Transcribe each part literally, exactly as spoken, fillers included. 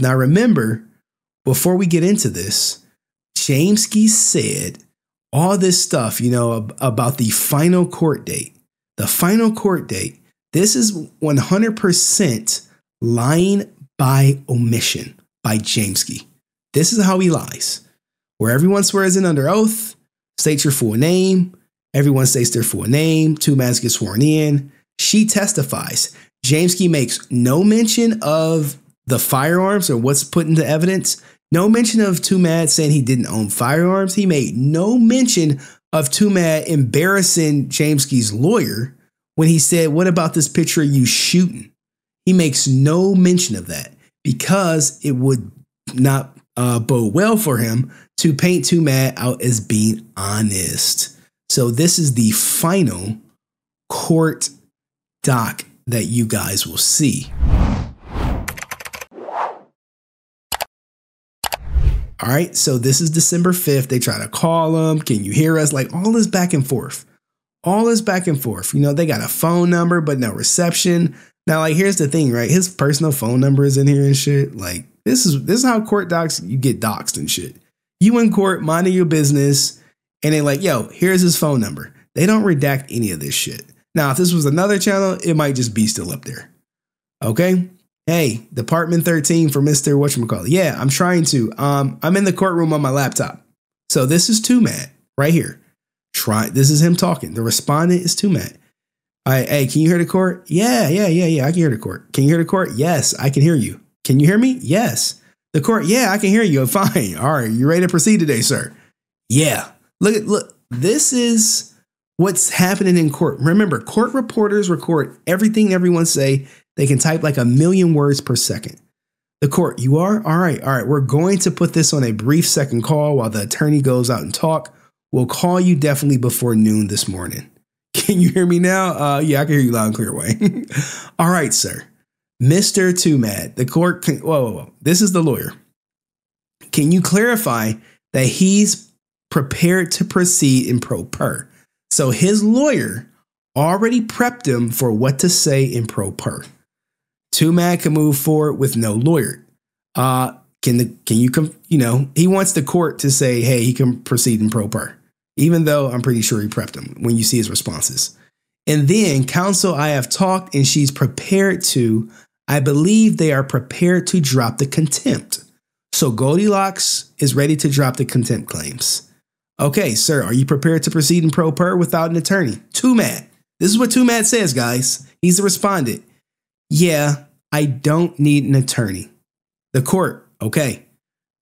Now, remember, before we get into this, Jameskii said all this stuff, you know, ab about the final court date, the final court date. This is one hundred percent lying by omission by Jameskii. This is how he lies, where everyone swears in under oath, states your full name. Everyone states their full name. Twomad gets sworn in. She testifies. Jameskii makes no mention of the firearms or what's put into evidence. No mention of Twomad saying he didn't own firearms. He made no mention of Twomad embarrassing Jameskii's lawyer when he said, "What about this picture of you shooting?" He makes no mention of that because it would not uh, bode well for him to paint Twomad out as being honest. So this is the final court doc that you guys will see. All right, so this is December fifth. They try to call him. Can you hear us? Like all this back and forth. All this back and forth. You know, they got a phone number, but no reception. Now, like, here's the thing, right? His personal phone number is in here and shit. Like, this is this is how court docs, you get doxed and shit. You in court, minding your business, and they're like, yo, here's his phone number. They don't redact any of this shit. Now, if this was another channel, it might just be still up there. Okay? Hey, Department thirteen for Mister Whatchamacallit. Yeah, I'm trying to. Um, I'm in the courtroom on my laptop. So this is Twomad right here. Try this is him talking. The respondent is Twomad. All right, hey, can you hear the court? Yeah, yeah, yeah, yeah. I can hear the court. Can you hear the court? Yes, I can hear you. Can you hear me? Yes. The court, yeah, I can hear you. I'm fine. All right, you ready to proceed today, sir? Yeah. Look at look, this is what's happening in court. Remember, court reporters record everything everyone say. They can type like a million words per second. The court, you are? All right, all right. We're going to put this on a brief second call while the attorney goes out and talk. We'll call you definitely before noon this morning. Can you hear me now? Uh, yeah, I can hear you loud and clear, Wayne. All right, sir. Mister Twomad, the court, can, whoa, whoa, whoa. This is the lawyer. Can you clarify that he's prepared to proceed in pro per? So his lawyer already prepped him for what to say in pro per. Twomad can move forward with no lawyer. Uh, can the can you come? You know, he wants the court to say, hey, he can proceed in pro per, even though I'm pretty sure he prepped him when you see his responses. And then counsel, I have talked and she's prepared to, I believe they are prepared to drop the contempt. So Goldilocks is ready to drop the contempt claims. Okay, sir, are you prepared to proceed in pro per without an attorney? Twomad. This is what Twomad says, guys. He's the respondent. Yeah, I don't need an attorney. The court. Okay.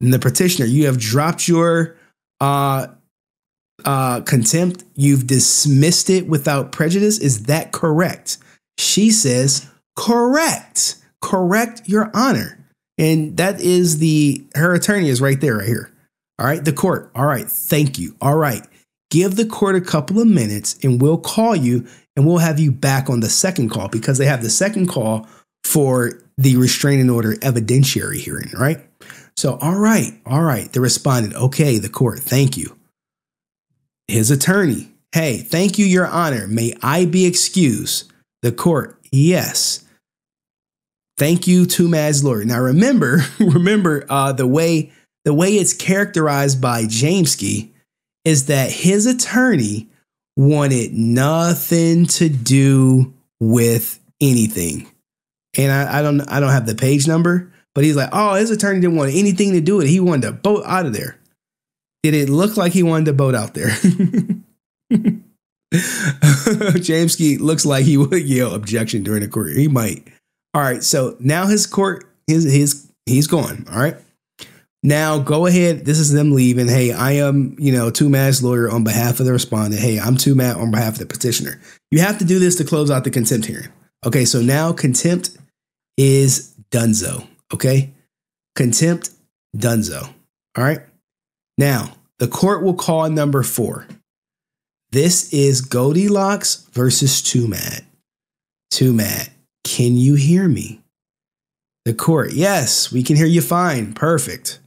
And the petitioner, you have dropped your uh, uh, contempt. You've dismissed it without prejudice. Is that correct? She says, correct. Correct, Your Honor. And that is the, her attorney is right there, right here. All right. The court. All right. Thank you. All right. Give the court a couple of minutes and we'll call you and we'll have you back on the second call because they have the second call for the restraining order evidentiary hearing. Right. So, all right. All right. The respondent. OK, the court. Thank you. His attorney. Hey, thank you, Your Honor. May I be excused? The court. Yes. Thank you to Mad's lawyer. Now, remember, remember uh, the way The way it's characterized by Jameskii is that his attorney wanted nothing to do with anything. And I, I don't I don't have the page number, but he's like, oh, his attorney didn't want anything to do with it. He wanted to boat out of there. Did it look like he wanted to boat out there? Jameskii looks like he would yell objection during the court. He might. All right. So now his court, his his he's gone. All right. Now, go ahead. This is them leaving. Hey, I am, you know, Twomad's lawyer on behalf of the respondent. Hey, I'm Twomad on behalf of the petitioner. You have to do this to close out the contempt hearing. OK, so now contempt is donezo. OK, contempt donezo. All right. Now, the court will call number four. This is Goldilocks versus Twomad. Twomad, can you hear me? The court. Yes, we can hear you fine. Perfect.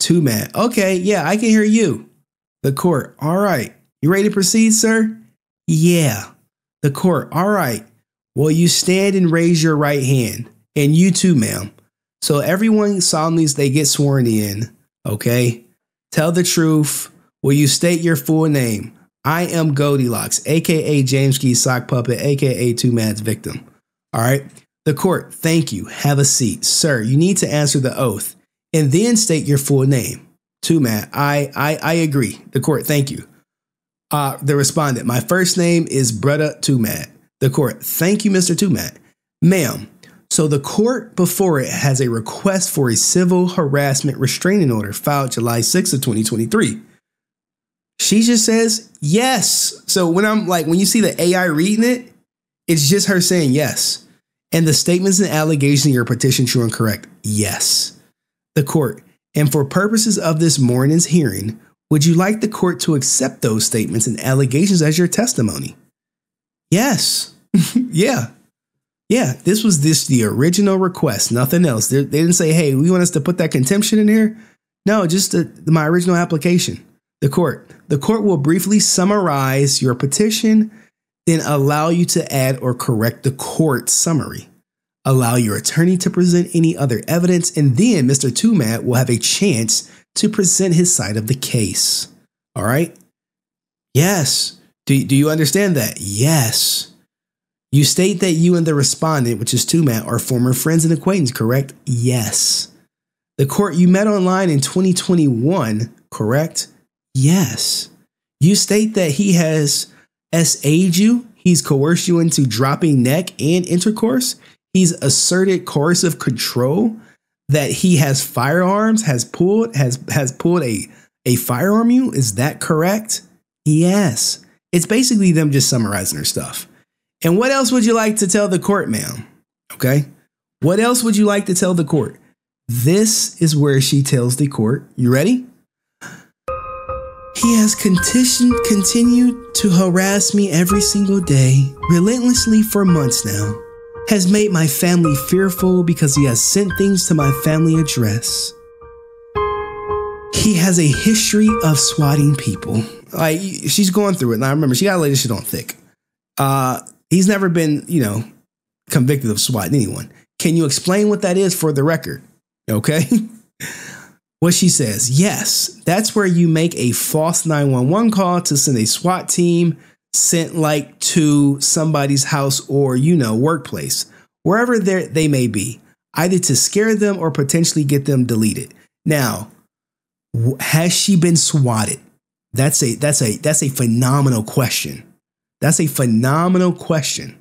Twomad. Okay, yeah, I can hear you. The court. All right. You ready to proceed, sir? Yeah. The court. All right. Well, you stand and raise your right hand. And you too, ma'am. So everyone solemnly, they get sworn in. Okay. Tell the truth. Will you state your full name? I am Goldilocks, a k a. Jameskii Sock Puppet, a k a. Twomad's victim. All right. The court. Thank you. Have a seat. Sir, you need to answer the oath and then state your full name. Twomad. I, I, I agree. The court. Thank you. Uh, the respondent. My first name is Bretta Tumat. The court. Thank you, Mister Tumat. Ma'am. So the court before it has a request for a civil harassment restraining order filed July sixth of twenty twenty-three. She just says yes. So when I'm like, when you see the A I reading it, it's just her saying yes. And the statements and allegations in your petition true and correct. Yes. The court. And for purposes of this morning's hearing, would you like the court to accept those statements and allegations as your testimony? Yes. Yeah. Yeah, this was this the original request, nothing else. They, they didn't say, hey, we want us to put that contempt in here. No, just the, my original application. The court. The court will briefly summarize your petition, then allow you to add or correct the court summary. Allow your attorney to present any other evidence, and then Mister Twomad will have a chance to present his side of the case. All right? Yes. Do, do you understand that? Yes. You state that you and the respondent, which is Twomad, are former friends and acquaintances, correct? Yes. The court, you met online in twenty twenty-one, correct? Yes. You state that he has S A'd you. He's coerced you into dropping neck and intercourse. He's asserted coercive control, that he has firearms, has pulled, has, has pulled a, a firearm you. Is that correct? Yes. It's basically them just summarizing her stuff. And what else would you like to tell the court, ma'am? Okay. What else would you like to tell the court? This is where she tells the court. You ready? He has continued to harass me every single day, relentlessly for months now. Has made my family fearful because he has sent things to my family address. He has a history of swatting people. Like, she's going through it. Now, remember, she got to lay this shit on thick. Uh, He's never been, you know, convicted of swatting anyone. Can you explain what that is for the record? Okay. What she says, yes, that's where you make a false nine one one call to send a SWAT team sent like to somebody's house or, you know, workplace, wherever they may be, either to scare them or potentially get them deleted. Now, has she been swatted? That's a that's a that's a phenomenal question. That's a phenomenal question.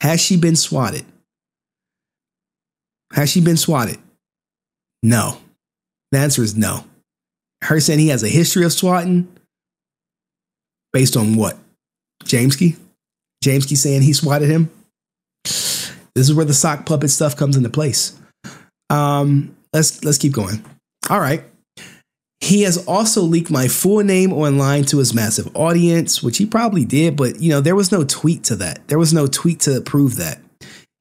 Has she been swatted? Has she been swatted? No. The answer is no. Her saying he has a history of swatting. Based on what? Jameskii? Jameskii saying he swatted him? This is where the sock puppet stuff comes into place. Um, let's, let's keep going. All right. He has also leaked my full name online to his massive audience, which he probably did, but you know, there was no tweet to that. There was no tweet to prove that.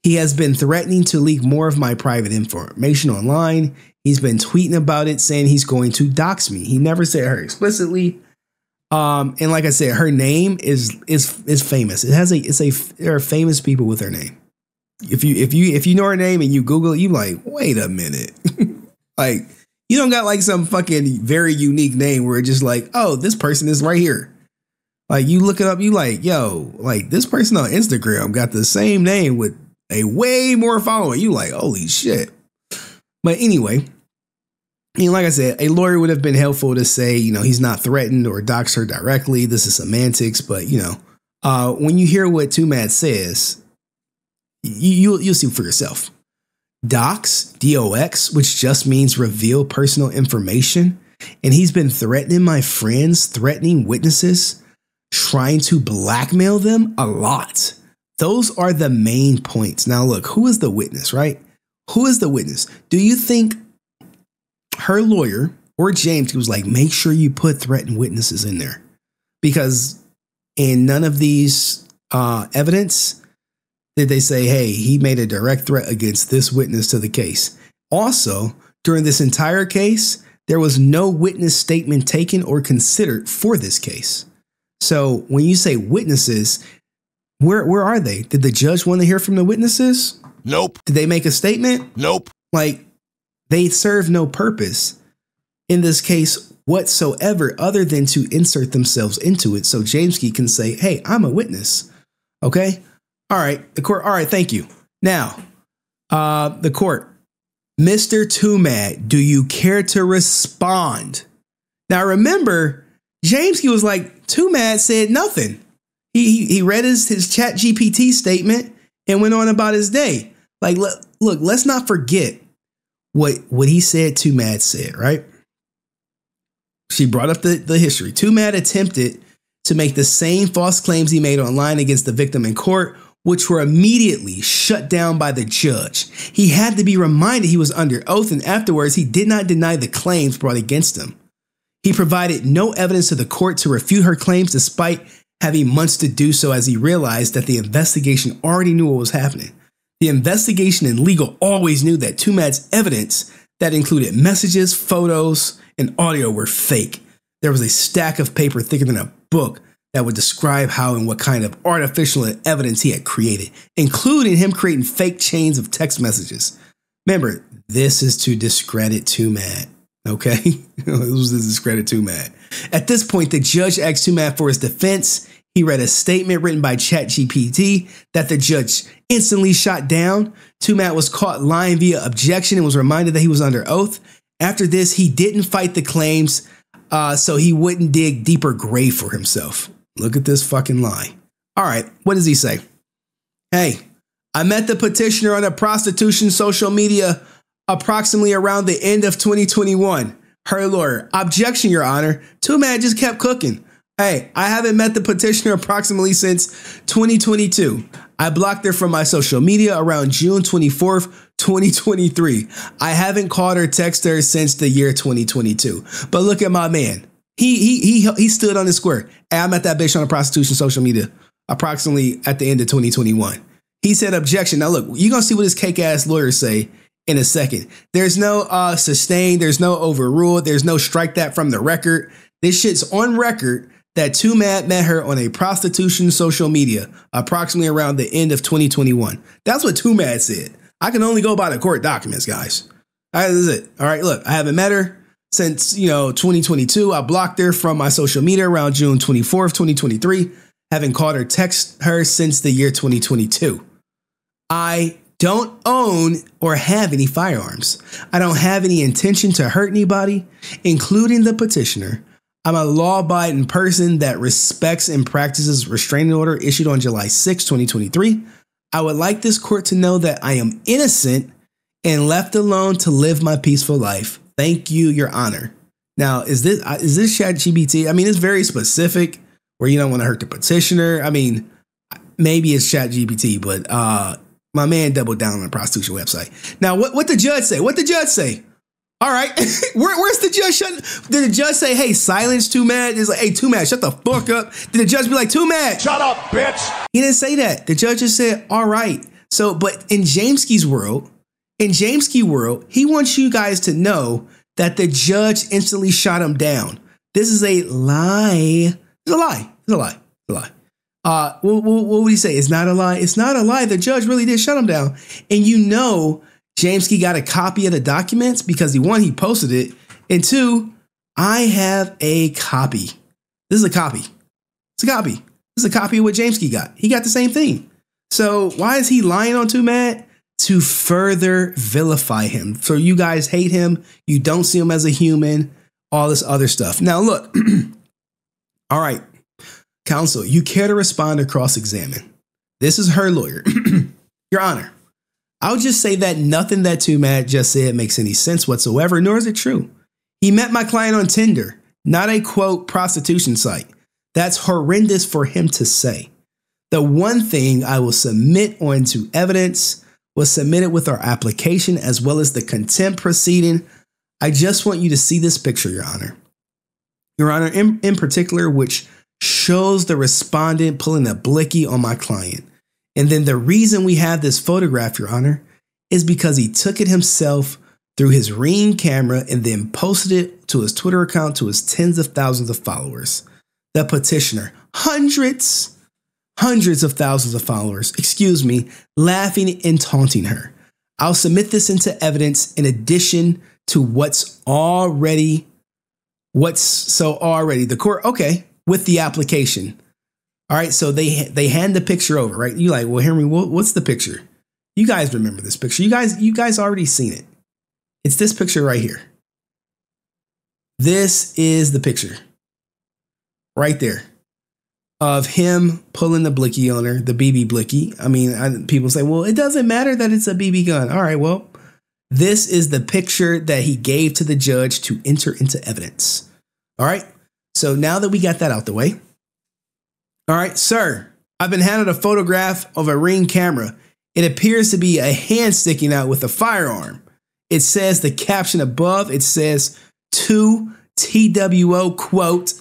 He has been threatening to leak more of my private information online. He's been tweeting about it, saying he's going to dox me. He never said her explicitly. Um, and like I said, her name is is is famous. It has a it's a there are famous people with her name. If you if you if you know her name and you Google it, you like, wait a minute. Like, you don't got like some fucking very unique name where it's just like, oh, this person is right here. Like, you look it up, you like, yo, like this person on Instagram got the same name with a way more following. You like, holy shit. But anyway, you know, like I said, a lawyer would have been helpful to say, you know, he's not threatened or doxed her directly. This is semantics. But, you know, uh, when you hear what Twomad says, you, you'll, you'll see for yourself. Dox, D O X, which just means reveal personal information. And he's been threatening my friends, threatening witnesses, trying to blackmail them a lot. Those are the main points. Now, look, who is the witness, right? Who is the witness? Do you think her lawyer or James was like, make sure you put threatened witnesses in there? Because in none of these uh, evidence did they say, hey, he made a direct threat against this witness to the case. Also, during this entire case, there was no witness statement taken or considered for this case. So when you say witnesses, where where are they? Did the judge want to hear from the witnesses? Nope. Did they make a statement? Nope. Like, They serve no purpose in this case whatsoever other than to insert themselves into it. So Jameskii can say, hey, I'm a witness. OK, all right. The court. All right. Thank you. Now, uh, the court. Mister Twomad, do you care to respond? Now, remember, Jameskii was like, Twomad said nothing. He, he read his, his ChatGPT statement and went on about his day. Like, look, look, let's not forget what what he said Twomad said, right? She brought up the, the history. Twomad attempted to make the same false claims he made online against the victim in court, which were immediately shut down by the judge. He had to be reminded he was under oath, and afterwards he did not deny the claims brought against him. He provided no evidence to the court to refute her claims despite having months to do so, as he realized that the investigation already knew what was happening. The investigation and legal always knew that Twomad's evidence that included messages, photos, and audio were fake. There was a stack of paper thicker than a book that would describe how and what kind of artificial evidence he had created, including him creating fake chains of text messages. Remember, this is to discredit Twomad, okay? This was to discredit Twomad. At this point, the judge asked Twomad for his defense. He read a statement written by ChatGPT that the judge instantly shot down. Twomad was caught lying via objection and was reminded that he was under oath. After this, he didn't fight the claims, uh, so he wouldn't dig deeper grave for himself. Look at this fucking lie. All right. What does he say? Hey, I met the petitioner on a prostitution social media approximately around the end of twenty twenty-one. Her lawyer. Objection, Your Honor. Twomad just kept cooking. Hey, I haven't met the petitioner approximately since twenty twenty-two. I blocked her from my social media around June twenty-fourth, twenty twenty-three. I haven't called or texted her since the year twenty twenty-two. But look at my man. He he he he stood on the square. Hey, I met that bitch on a prostitution social media approximately at the end of twenty twenty-one. He said objection. Now, look, you're going to see what his cake ass lawyers say in a second. There's no uh, sustained. There's no overruled. There's no strike that from the record. This shit's on record that Twomad met her on a prostitution social media approximately around the end of twenty twenty-one. That's what Twomad said. I can only go by the court documents, guys. That is it. All right. Look, I haven't met her since, you know, twenty twenty-two, I blocked her from my social media around June twenty-fourth, twenty twenty-three. Haven't called or texted her since the year twenty twenty-two. I don't own or have any firearms. I don't have any intention to hurt anybody, including the petitioner. I'm a law-abiding person that respects and practices restraining order issued on July sixth, twenty twenty-three. I would like this court to know that I am innocent and left alone to live my peaceful life. Thank you, Your Honor. Now, is this is this ChatGPT? I mean, it's very specific where you don't want to hurt the petitioner. I mean, maybe it's ChatGPT, but uh, my man doubled down on the prostitution website. Now, what what the judge say? What the judge say? All right, where, where's the judge? Shut, did the judge say, "Hey, silence, Twomad"? It's like, "Hey, Twomad, shut the fuck up." Did the judge be like, "Twomad, shut up, bitch"? He didn't say that. The judge just said, "All right." So, but in Jameskii's world. In Jameskii world, he wants you guys to know that the judge instantly shot him down. This is a lie. It's a lie. It's a lie. It's a lie. Uh, what, what, what would he say? It's not a lie. It's not a lie. The judge really did shut him down. And you know, Jameskii got a copy of the documents because he, one, he posted it. And two, I have a copy. This is a copy. It's a copy. This is a copy of what Jameskii got. He got the same thing. So why is he lying on Twomad? To further vilify him. So you guys hate him. You don't see him as a human. All this other stuff. Now, look. All right. Counsel, you care to respond or cross-examine? This is her lawyer. Your Honor, I'll just say that nothing that Twomad just said makes any sense whatsoever, nor is it true. He met my client on Tinder, not a, quote, prostitution site. That's horrendous for him to say. The one thing I will submit onto evidence was submitted with our application as well as the contempt proceeding. I just want you to see this picture, Your Honor. Your Honor, in, in particular, which shows the respondent pulling a blicky on my client. And then the reason we have this photograph, Your Honor, is because he took it himself through his Ring camera and then posted it to his Twitter account to his tens of thousands of followers. The petitioner, hundreds Hundreds of thousands of followers, excuse me, laughing and taunting her. I'll submit this into evidence in addition to what's already, what's so already the court. Okay. With the application. All right. So they, they hand the picture over, right? You're like, well, Henry, what's the picture? You guys remember this picture. You guys, you guys already seen it. It's this picture right here. This is the picture right there of him pulling the blicky on her, the B B blicky. I mean, I, people say, well, it doesn't matter that it's a B B gun. All right. Well, this is the picture that he gave to the judge to enter into evidence. All right. So now that we got that out the way. All right, sir, I've been handed a photograph of a Ring camera. It appears to be a hand sticking out with a firearm. It says the caption above. It says two T W O quote,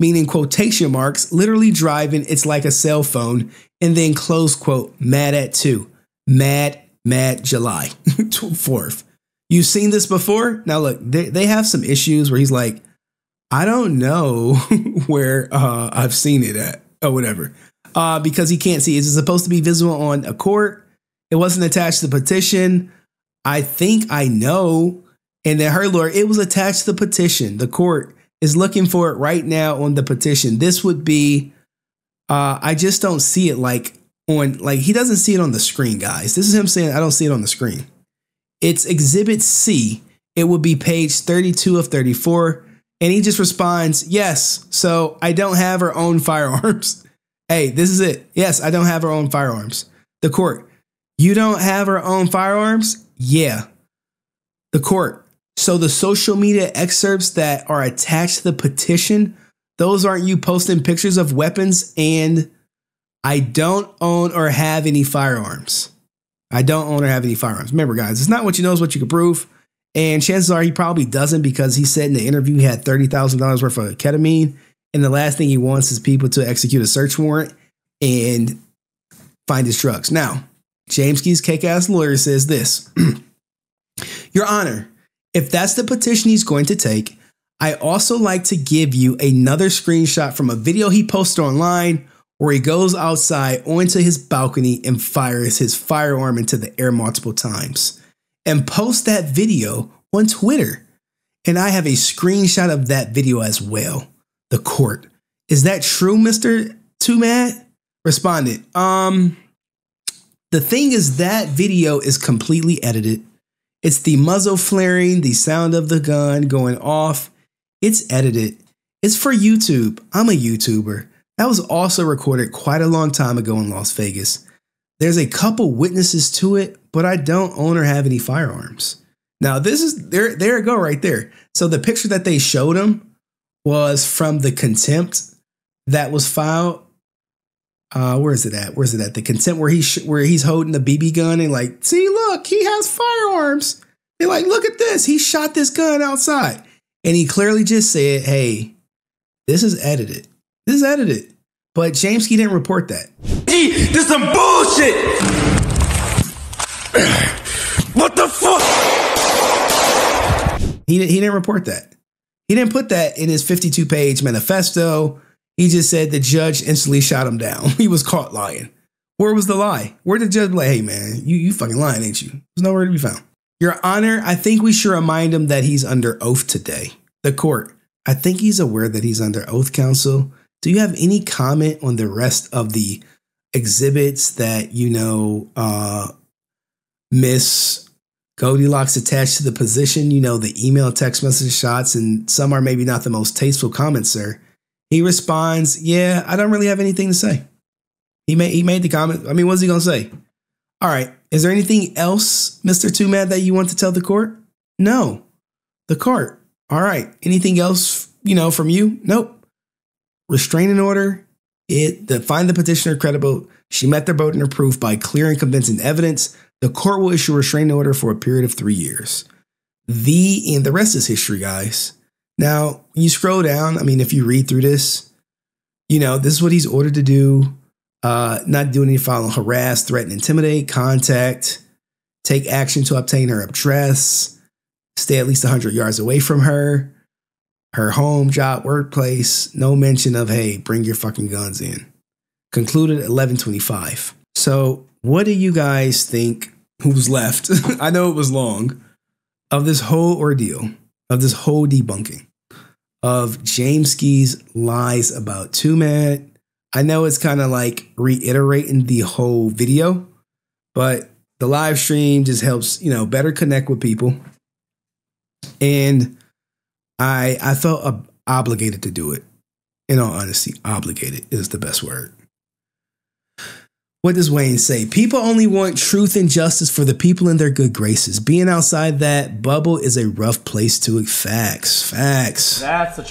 meaning quotation marks, literally driving. It's like a cell phone. And then close quote, mad at two, mad, mad July fourth. You've seen this before. Now, look, they, they have some issues where he's like, I don't know where uh, I've seen it at or whatever, uh, because he can't see. Is it supposed to be visible on a court? It wasn't attached to the petition. I think I know. And then her lawyer, it was attached to the petition. The court is looking for it right now on the petition. This would be, uh, I just don't see it like on, like he doesn't see it on the screen, guys. This is him saying, I don't see it on the screen. It's Exhibit C. It would be page thirty-two of thirty-four. And he just responds, yes, so I don't have her own firearms. Hey, this is it. Yes, I don't have her own firearms. The court, you don't have her own firearms? Yeah. The court, so the social media excerpts that are attached to the petition, those aren't you posting pictures of weapons and I don't own or have any firearms. I don't own or have any firearms. Remember, guys, it's not what you know is what you can prove. And chances are he probably doesn't because he said in the interview he had thirty thousand dollars worth of ketamine. And the last thing he wants is people to execute a search warrant and find his drugs. Now, Jameskii's cake-ass lawyer says this. Your Honor, if that's the petition he's going to take, I also like to give you another screenshot from a video he posted online where he goes outside onto his balcony and fires his firearm into the air multiple times. And post that video on Twitter. And I have a screenshot of that video as well. The court. Is that true, Mister Twomad? Responded. Um, the thing is that video is completely edited. It's the muzzle flaring, the sound of the gun going off. It's edited. It's for YouTube. I'm a YouTuber. That was also recorded quite a long time ago in Las Vegas. There's a couple witnesses to it, but I don't own or have any firearms. Now, this is there. There it go right there. So the picture that they showed him was from the contempt that was filed. Uh, where is it at? Where's it at? The contempt where he sh where he's holding the B B gun and like, see, look, he has firearms. They're like, look at this. He shot this gun outside. And he clearly just said, hey, this is edited. This is edited. But Jameskii didn't report that. Hey, this is some bullshit. What the fuck? He, he didn't report that. He didn't put that in his fifty-two page manifesto. He just said the judge instantly shot him down. He was caught lying. Where was the lie? Where did the judge be like, hey, man, you, you fucking lying, ain't you? There's nowhere to be found. Your Honor, I think we should remind him that he's under oath today. The court, I think he's aware that he's under oath, counsel. Do you have any comment on the rest of the exhibits that, you know, uh, Miss Goldilocks attached to the position, you know, the email, text message shots, and some are maybe not the most tasteful comments, sir. He responds, yeah, I don't really have anything to say. He made, he made the comment. I mean, what's he going to say? All right. Is there anything else, Mister Twomad, that you want to tell the court? No. The court. All right. Anything else, you know, from you? Nope. Restraining order. It, the, find the petitioner credible. She met their burden of proof by clear and convincing evidence. The court will issue a restraining order for a period of three years. The and the rest is history, guys. Now, you scroll down. I mean, if you read through this, you know, this is what he's ordered to do. Uh, not do any following, harass, threaten, intimidate, contact, take action to obtain her address, stay at least one hundred yards away from her, her home, job, workplace. No mention of, hey, bring your fucking guns in. Concluded eleven twenty-five. So what do you guys think who was left, I know it was long, of this whole ordeal, of this whole debunking of Jameskee's lies about Twomad. I know it's kind of like reiterating the whole video, but the live stream just helps, you know, better connect with people. And I I felt ob obligated to do it. In all honesty, obligated is the best word. What does Wayne say? People only want truth and justice for the people in their good graces. Being outside that bubble is a rough place to. Facts. Facts. That's the